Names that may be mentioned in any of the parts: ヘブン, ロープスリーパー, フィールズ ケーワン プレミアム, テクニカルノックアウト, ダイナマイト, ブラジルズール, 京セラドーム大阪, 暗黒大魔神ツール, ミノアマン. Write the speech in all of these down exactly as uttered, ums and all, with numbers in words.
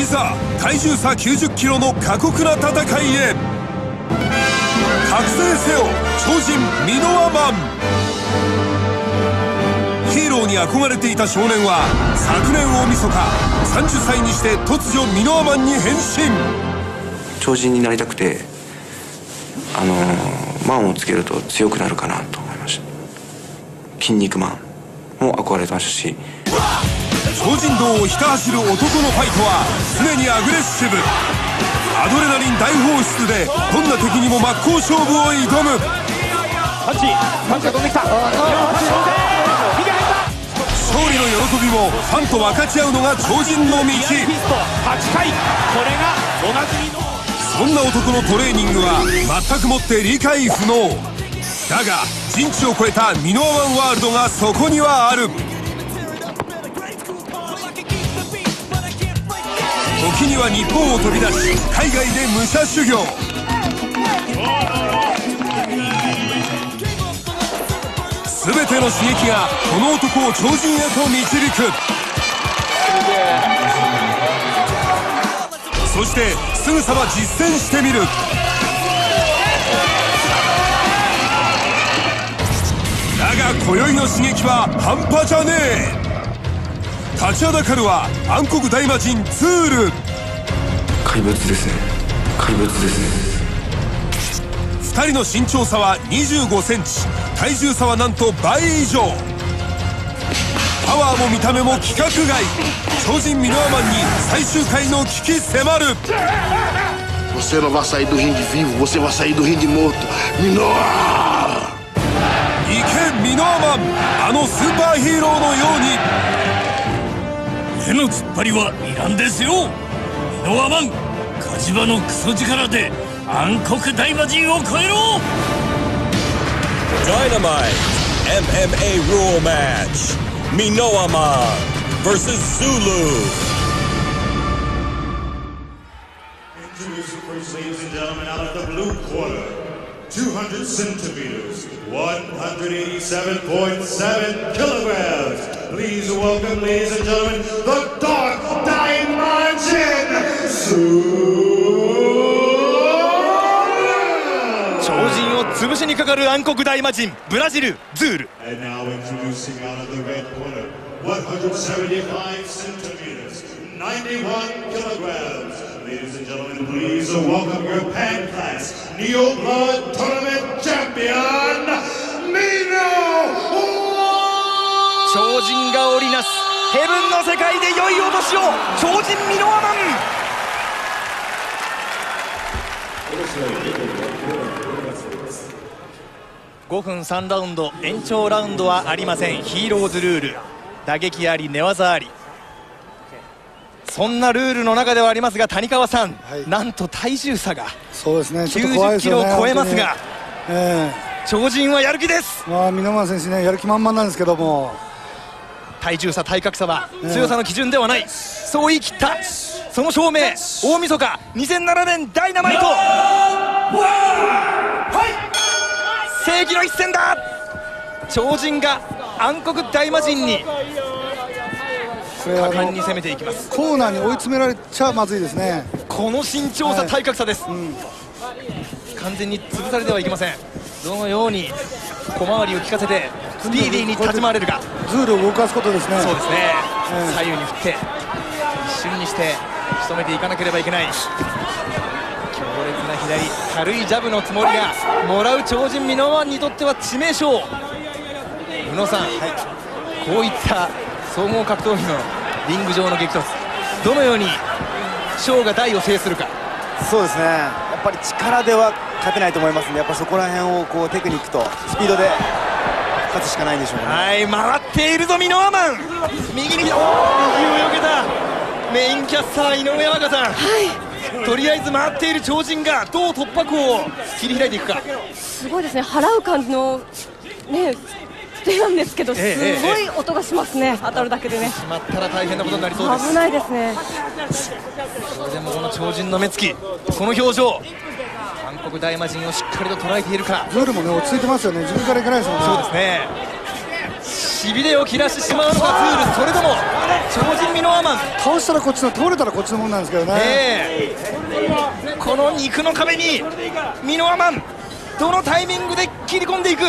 いざ体重差 きゅうじゅっキロの過酷な戦いへ。覚醒せよ超人ミノアマン。ヒーローに憧れていた少年は昨年大晦日さんじゅっさいにして突如ミノアマンに変身。超人になりたくてあのマンをつけると強くなるかなと思いました。筋肉マンも憧れてましたし、超人道をひた走る男のファイトは常にアグレッシブ。アドレナリン大放出でどんな敵にも真っ向勝負を挑む。パンチパンチが飛んできた。勝利の喜びもファンと分かち合うのが超人の道。はちかいこれがおなじみの。そんな男のトレーニングは全くもって理解不能だが、人知を超えたミノアワンワールドがそこにはある。時には日本を飛び出し海外で武者修行。全ての刺激がこの男を超人へと導く。そしてすぐさま実践してみる。だが今宵の刺激は半端じゃねえ。立ちはだかるは暗黒大魔神ツール。怪物ですね、怪物ですね。ふたりの身長差はにじゅうごセンチ、体重差はなんと倍以上。パワーも見た目も規格外。超人ミノアマンに最終回の危機迫る。Você não vai sair do ringue vivo, você vai sair do ringue morto. ミノアーン。行けミノアマン、あのスーパーヒーローのように。手の突っ張りはいらんですよ。ミノアマン、火事場のクソ力で暗黒大魔神を超えろ。ダイナマイト エムエムエー ルールマッチ、ミノアマン ブイエス ズール。にひゃくセンチメートル ひゃくはちじゅうななてんななキログラム。Please welcome, ladies and gentlemen, the Dark Dimension! 超人を潰しにかかる暗黒大魔神ブラジルズール。And now introducing out of the red corner, one hundred seventy-five centimeters, ninety-one kilograms.Ladies and gentlemen, please welcome your Pan Class Neo Blood Tournament Champion, Mino! 超人が織りなすヘブンの世界で良いお年を、超人ミノアマン。ごふんさんラウンド、延長ラウンドはありません。ヒーローズルール、打撃あり寝技あり、そんなルールの中ではありますが、谷川さん、はい、なんと体重差がきゅうじゅっキロを超えますが、えー、超人はやる気です。まあ、箕輪選手ね、やる気満々なんですけども、体重差、体格差は強さの基準ではない、えー、そう言い切ったその証明、大晦日にせんななねんダイナマイト、正義の一戦だ。超人が暗黒大魔神に果敢に攻めていきます。コーナーに追い詰められちゃまずいですね。この身長差、はい、体格差です、うん、完全に潰されてはいけません。どのように小回りを利かせてスピーディーに立ち回れるか。ズールを動かすことですね。そうですね、うん、左右に振って一瞬にして仕留めていかなければいけない。強烈な左、軽いジャブのつもりがもらう超人ミノアマンにとっては致命傷。宇野さん、はい、こういった総合格闘技のリング上の激突、どのように小が大を制するか。そうですね、やっぱり力では勝てないと思いますので、やっぱそこら辺をこうテクニックとスピードで勝つしかないんでしょうね。はい、回っているぞミノアマン。右に右をよけたメインキャスター井上和香さん、はい、とりあえず回っている超人がどう突破口を切り開いていくか。すごいですね、払う感じのねなんですけど、すごい音がしますね、ええええ、当たるだけでね。決まったら大変なことになりそうです。危ないですね。それでもこの超人の目つき、この表情、暗黒大魔神をしっかりと捉えているか。ルールもね、落ち着いてますよね、自分からいかないですもんね。そうですね。しびれを切らしてしまうのがズール、それとも超人ミノアマン、倒したらこっちの、倒れたらこっちのもんなんですけどね、えー、この肉の壁にミノアマン、どのタイミングで切り込んでいく。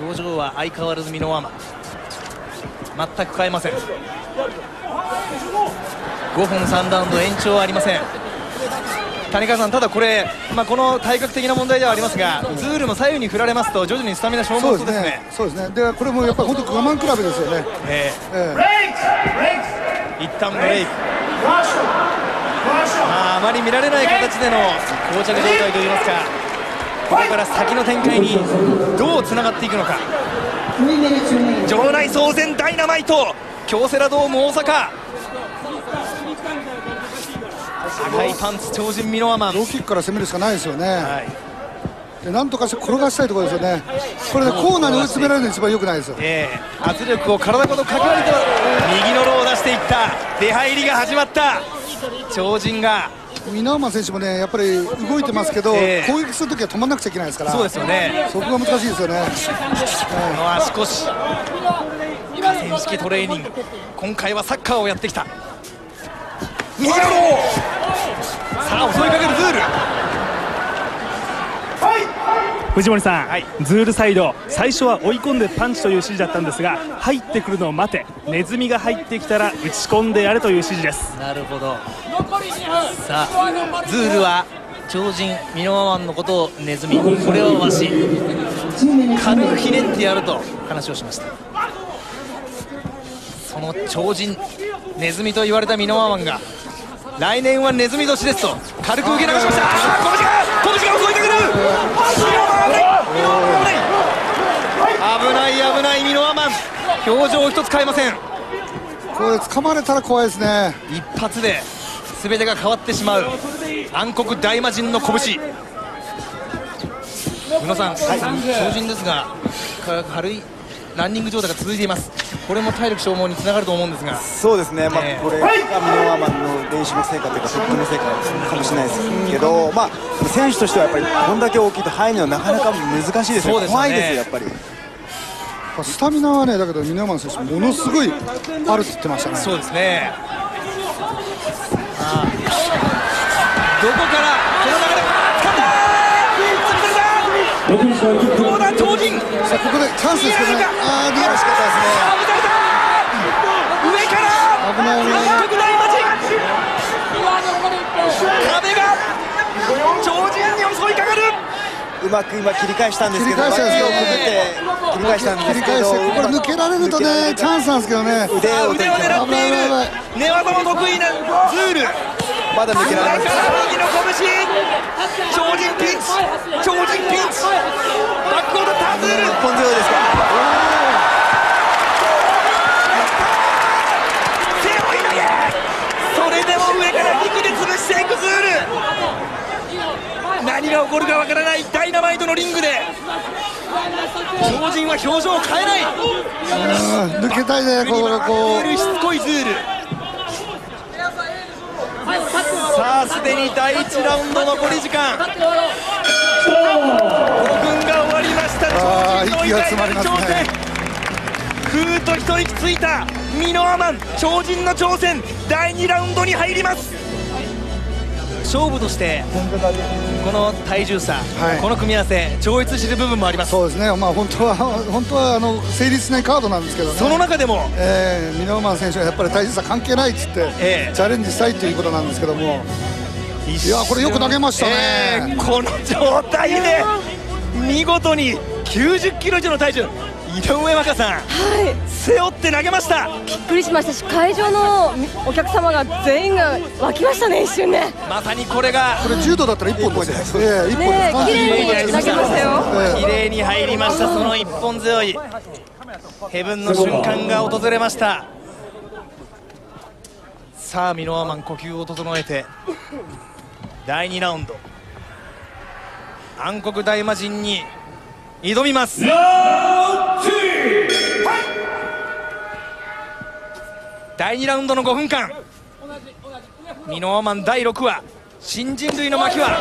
表情は相変わらずミノアマン、全く変えません。ごほんさんラウンド延長はありません。谷川さん、ただこれ、まあ、この体格的な問題ではありますが、ズールも左右に振られますと徐々にスタミナ消耗するですね。そうですね。でこれもやっぱり本当我慢比べですよね。えー、ブレイク、一旦ブレイク、あまり見られない形での膠着状態といいますか、ここから先の展開にどうつながっていくのか。場内騒然、ダイナマイト、京セラドーム大阪、赤いパンツ超人ミノアマン、ローキックから攻めるしかないですよね、はい、でなんとかして転がしたいところですよね。これでコーナーに追い詰められるのが一番良くないですよ、えー、圧力を体ごとかけられて、右のローを出していった、出入りが始まった。超人がミノアマン選手もね、やっぱり動いてますけど、えー、攻撃するときは止まらなくちゃいけないですから、そうですよね、そこが難しいですよね。この足腰、河川敷トレーニング、今回はサッカーをやってきた。右のロー、さあ襲いかけるズール、はい、藤森さん、はい、ズールサイド、最初は追い込んでパンチという指示だったんですが、入ってくるのを待て、ネズミが入ってきたら打ち込んでやれという指示です。なるほど。さあズールは超人ミノアマンのことをネズミ、これはわし、軽くひねってやると話をしました。その超人ネズミと言われたミノアマンが、来年はネズミ年ですと軽く受け流しました。拳が、拳が襲いかける、危ない危ない、ミノアマン表情を一つ変えません。これ掴まれたら怖いですね。一発で全てが変わってしまう暗黒大魔神の拳。宇野さん、はい、超人ですが軽いランニング状態が続いています。これも体力消耗につながると思うんですが、そうですね、まあ、これがミノアマンの練習の成果というか、復帰の成果かもしれないですけど、まあ、選手としてはやっぱりこんだけ大きいと入るのはなかなか難しいですよね、怖いですよ、やっぱり。スタミナはね、だけどミノアマン選手、ものすごいあるって言ってましたね。そうですね。ああ、どこから、この流れ、掴んだー、コーナー超人。さあここでチャンスですけどね、ああ、逃げらしかったですね。上から危ない危ない、壁が超人に襲いかかる。うまく今切り返したんですけど、切り返したんですよ、切り返したんですけど、これ抜けられるとね、チャンスなんですけどね、腕を狙っている、寝技も得意なズール、まだ抜けられない。右の拳、超人ピンチ、超人ピンチ、バックを取ったズール、一本強いですか。何が起こるかわからないダイナマイトのリングで、超人は表情を変えない、抜けたいね、ここがこうしつこいズール。さあすでにだいいちラウンド残り時間、ごふんが終わりました。超人の偉大な挑戦、ふーっと一息ついたミノアマン、超人の挑戦だいにラウンドに入ります。勝負としてこの体重差、はい、この組み合わせ超越している部分もあります。そうですね、まあ、本当は本当はあの成立しないカードなんですけど、ね、その中でも、えー、ミノアマン選手はやっぱり体重差関係ないっつって、えー、チャレンジしたいということなんですけども、いやこれよく投げましたね、えー、この状態で見事にきゅうじゅっキロ以上の体重、井上和香さん、はい、背負って投げました。びっくりしましたし、会場のお客様が全員が沸きましたね、一瞬ね。まさにこれが、これ柔道だったらいっぽんです。ええ、いっぽんですか。綺麗に投げましたよ、綺麗に入りました。その一本強いヘブンの瞬間が訪れました。さあミノアマン、呼吸を整えてだいにラウンド暗黒大魔神に挑みます。だいにラウンドのごふんかん、ミノアマンだいろくわ、新人類の巻は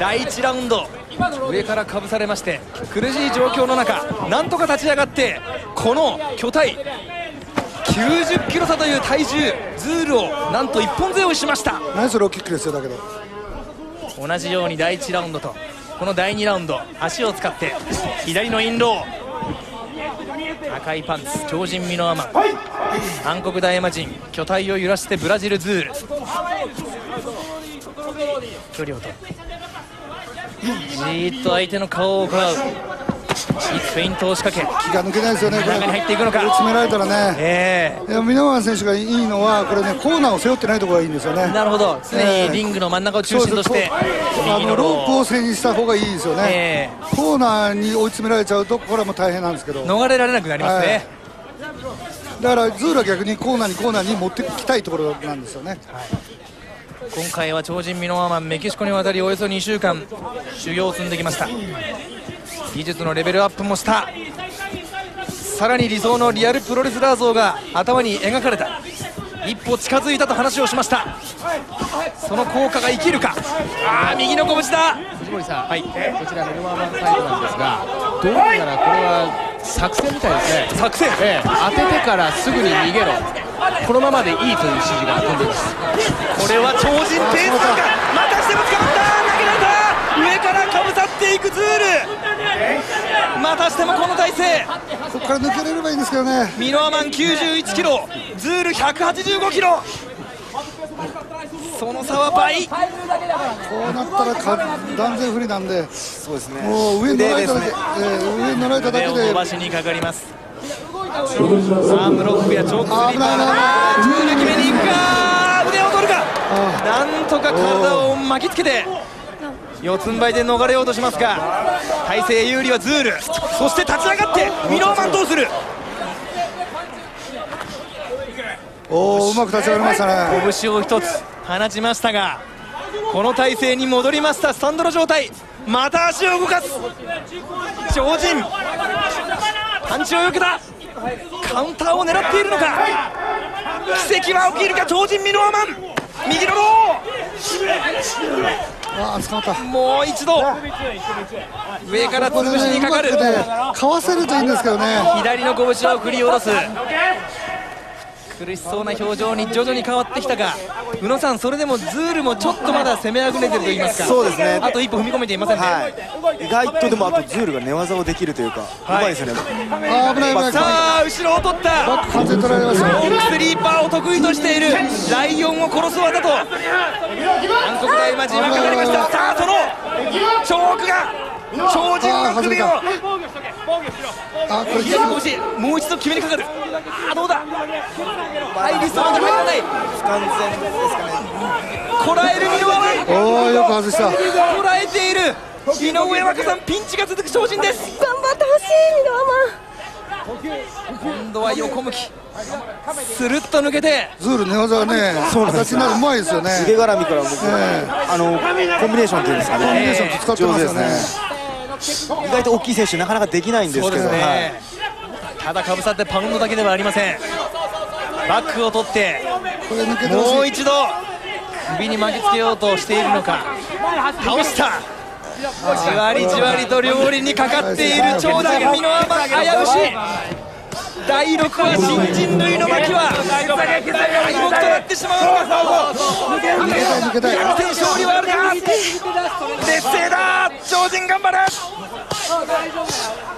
だいいちラウンド上からかぶされまして苦しい状況の中、なんとか立ち上がってこの巨体きゅうじゅっキロ差という体重ズールをなんと一本背負いしました。ナイスローキックですよ。だけど同じようにだいいちラウンドとこのだいにラウンド、足を使って左のインロー、赤いパンツ、超人ミノアマン、韓国大魔神、巨体を揺らしてブラジルズール、距離をとる、じーっと相手の顔を伺う、フェイントを仕掛け、気が抜けないですよね、中に入っていくのか、これ詰められたらね、えー、ミノアマン選手がいいのは、これね、コーナーを背負ってないところがいいんですよね、なるほど、常にリングの真ん中を中心として、右のロープを背にした方がいいですよね、えー、コーナーに追い詰められちゃうと、これはもう大変なんですけど、逃れられなくなりますね、はい、だからズールは逆にコーナーにコーナーに持ってきたいところなんですよね。はい、今回は超人ミノアマン、メキシコに渡りおよそにしゅうかん修行を積んできました。技術のレベルアップもした、さらに理想のリアルプロレスラー像が頭に描かれた、一歩近づいたと話をしました。その効果が生きるか。あー、右の拳だ。藤森さん、はい、こちらミノアマンサイドなんですが、どうやらこれは作戦みたいですね。作戦、ええ、当ててからすぐに逃げろ、このままでいいという指示が飛んでいます。これは超人ペースか。またしても捕まった、投げられた、上からかぶさっていくズール、またしてもこの体勢、ここから抜けれればいいんですけどね。ミノアマンきゅうじゅういちキロ、ズールひゃくはちじゅうごキロ、その差は倍。こうなったらか断然不利なんで、そうですね、もう上に乗られただけ、上に乗られただけで腕を伸ばしにかかります。アームロックやチョークスリーパーなど、銃撃目にいくか、腕を取るか、なんとか体を巻きつけて四つん這いで逃れようとしますが、体勢有利はズール、そして立ち上がってミノアマンどうする。おお、うまく立ち上がりましたね。拳を一つ放ちましたが、この体勢に戻りました。スタンドの状態、また足を動かす超人、パンチを避けた、カウンターを狙っているのか、奇跡は起きるか。超人ミノアマン、右のロー、もう一度上から潰しにかかる、かわせるといいんですけどね。左の拳を振り下ろす、苦しそうな表情に徐々に変わってきたが、宇野さん、それでもズールもちょっとまだ攻めあぐねているといいますか、そうですね、あと一歩踏み込めていませんね、はい、意外と。でもあとズールが寝技をできるというか、はい、うまいですね。あ、危ない危ない。さあ、後ろを取った、バック完全取られました。ロープスリーパーを得意としているライオンを殺す技と韓国大魔神はかかりました。さあ、そのチョークが超人の首を、あ、これ左拳、もう一度決めにかかる。あ、どうだ、入りそうだ、入らない、不完全ですかね。こらえるミノアマン、おー、よく外した。こらえている井上和香さん、ピンチが続く超人です。頑張ってほしいミノアマン。今度は横向き、スルッと抜けて、ズール寝技はね、形になるうまいですよね。腕絡みから僕、あのコンビネーションというんですかね、コンビネーション使ってますよね。意外と大きい選手なかなかできないんですけど、ただかぶさってパウンドだけではありません。バックを取ってもう一度首に巻きつけようとしているのか、倒した、じわりじわりと両輪にかかっている長打がミノアマン、危うしい。だいろくは新人類の巻きは敗北となってしまうのか。逆転勝利はあるか、劣勢だ、超人頑張れ。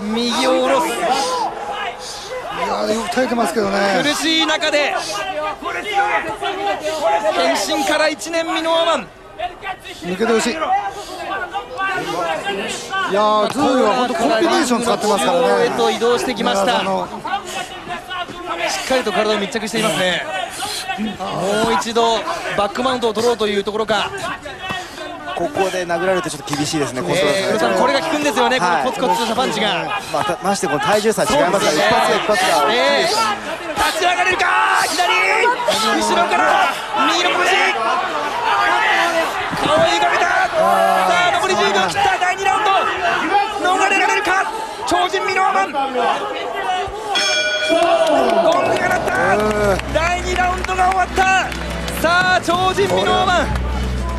右を下ろす、いやー、よく耐えてますけどね。苦しい中で変身からいちねん、ミノアマン抜けてほしい。いやー、ズールは本当コンビネーション使ってますからね。へと移動してきました。しっかりと体を密着していますね。もう一度バックマウントを取ろうというところか。ここで殴られてちょっと厳しいですね。これが効くんですよね、このコツコツとしたパンチが。ましてこの体重差違いますから、一発が一発が。立ち上がれるか、左、後ろから右の拳、顔を追いかけた。さあ、残りじゅうびょう切った。だいにラウンド、逃れられるか、超人ミノアマン。ゴングが鳴った、だいにラウンドが終わった。さあ、超人ミノアマン、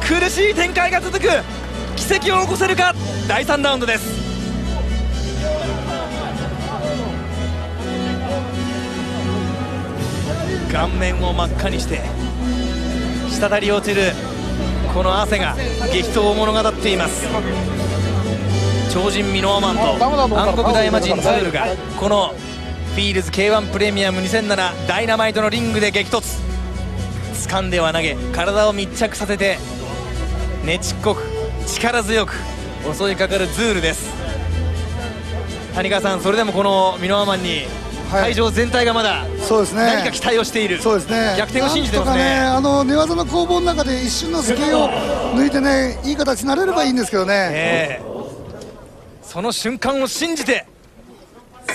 苦しい展開が続く。奇奇跡を起こせるか、だいさんラウンドです。顔面を真っ赤にして滴り落ちるこの汗が激闘を物語っています。超人ミノアマンと暗黒大魔神ズールがこのフィールズ ケーワン プレミアムにせんななダイナマイトのリングで激突。掴んでは投げ、体を密着させてねちっこく力強く襲いかかるズールです。谷川さん、それでもこのミノアマンに会場全体がまだ何か期待をしている、そうですね、逆転を信じてますね。なんとかね、あの寝技の攻防の中で一瞬の隙を抜いてね、いい形になれればいいんですけどね、えー、その瞬間を信じて、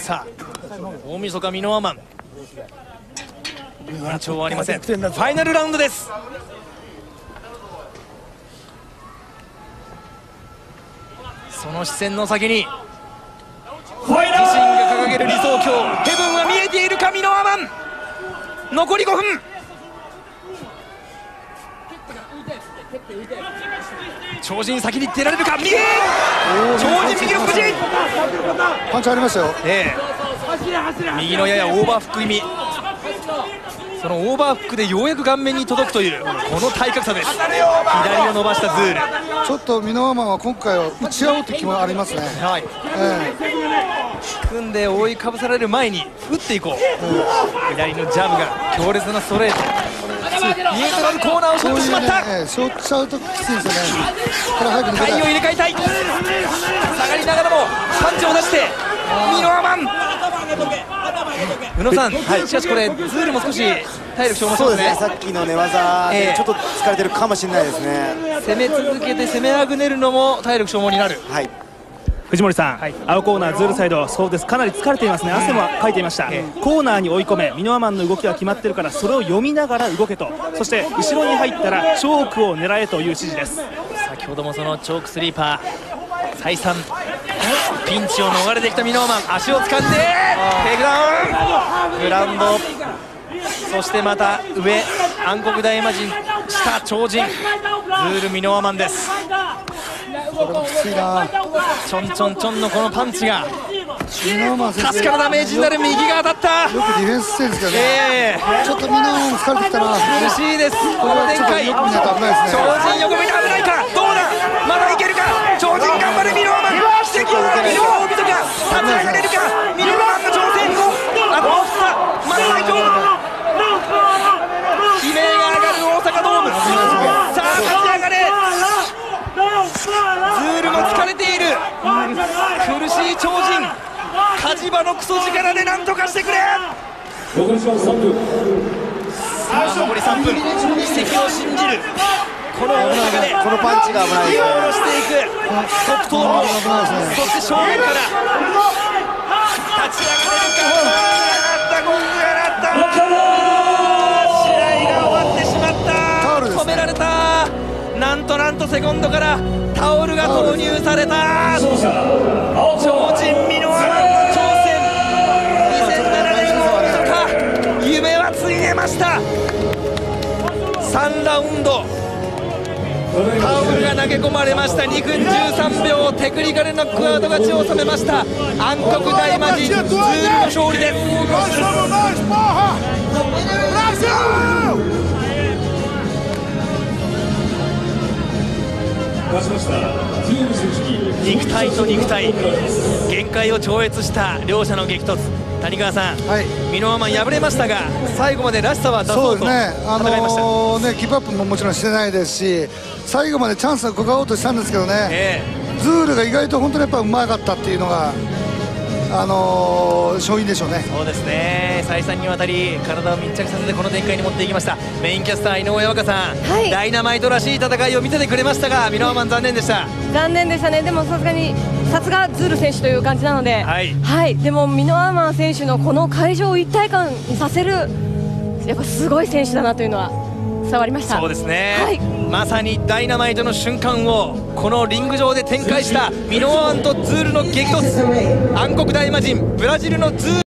さあ大晦日ミノアマン緊張はありません。ファイナルラウンドです。その視線の先に自身が掲げる理想郷ヘブンは見えているか。ミノアマン残りごふん、超人先に出られるか。右、超人右の副陣パンチありましたよ、えー、右のややオーバーフック気味、そのオーバーフックでようやく顔面に届くというこの体格差です。左を伸ばしたズール、ちょっとミノアマンは今回は打ち合おうという気もありますね。はい、えー、組んで覆いかぶされる前に打っていこう、うん、左のジャブが強烈なストレート、見えとがるコーナーをしょってしまった。しょっちゃうときついですよね。体を入れ替えたい、下がりながらもパンチを出してミノアマン。宇野さん、はい、しかしこれ、ズールも少し体力消耗してますね。そうですね、さっきの寝技でちょっと疲れてるかもしれないですね、えー、攻め続けて攻めあぐねるのも体力消耗になる。はい、藤森さん、はい、青コーナー、ズールサイド、そうです、かなり疲れていますね、汗もかいていました、えー、コーナーに追い込め、ミノアマンの動きは決まってるから、それを読みながら動けと、そして後ろに入ったら、チョークを狙えという指示です。先ほどもそのチョークスリーパー、再三ピンチを逃れてきたミノアマン、足を掴んでテイクダウン、グラウンド、そしてまた上、暗黒大魔神、下超人、ズールミノアマンです。ちょんちょんちょんのこのパンチが確かなダメージになる。右が当たった、よくディフェンスしてるんですけどね、ちょっとミノアマン疲れてきたな、苦しいですこの展開。超人横目に危ないか、どうだ、まだいけるか、超人頑張るミノアマン、奇跡を生み出か、立ち上がれるか、ミノアマンの挑戦を、あとふつか、まだ最強、悲鳴が上がる大阪ドーム、さあ立ち上がれ、ズールも疲れている、苦しい超人、火事場のクソ力でなんとかしてくれ。残りさんぷん、さあ残りさんぷん、奇跡を信じる。この大中でこのパンチが危ない、利用していく側頭部、そして正面から立ち上がれるか、ゴングが鳴った、試合が終わってしまった、止められた、なんとなんとセコンドからタオルが投入された。超人ミノアマンの挑戦、にせんななねんの大晦日、夢はついえました。さんラウンドタオルが投げ込まれました。にふんじゅうさんびょうテクニカルノックアウト勝ちを収めました暗黒大魔神ズールの勝利です。肉体と肉体、限界を超越した両者の激突。谷川さん、はい、ミノアマン敗れましたが、最後までらしさは出そうと戦いました。そうですね、あのー、ね、ギブアップももちろんしてないですし、最後までチャンスを伺おうとしたんですけどね、えー、ズールが意外と本当にやっぱうまかったっていうのが、あのー、勝因でしょうね。そうですね、再三にわたり体を密着させてこの展開に持っていきました。メインキャスター井上和香さん、はい、ダイナマイトらしい戦いを見せてくれましたが、ミノアマン残念でした。残念でしたね。でもさすがにさすがズール選手という感じなので、はい、はい、でもミノアマン選手のこの会場を一体感にさせる、やっぱすごい選手だなというのは伝わりました。そうですね、はい、まさにダイナマイトの瞬間をこのリング上で展開したミノアマンとズールの激突。暗黒大魔神ブラジルのズール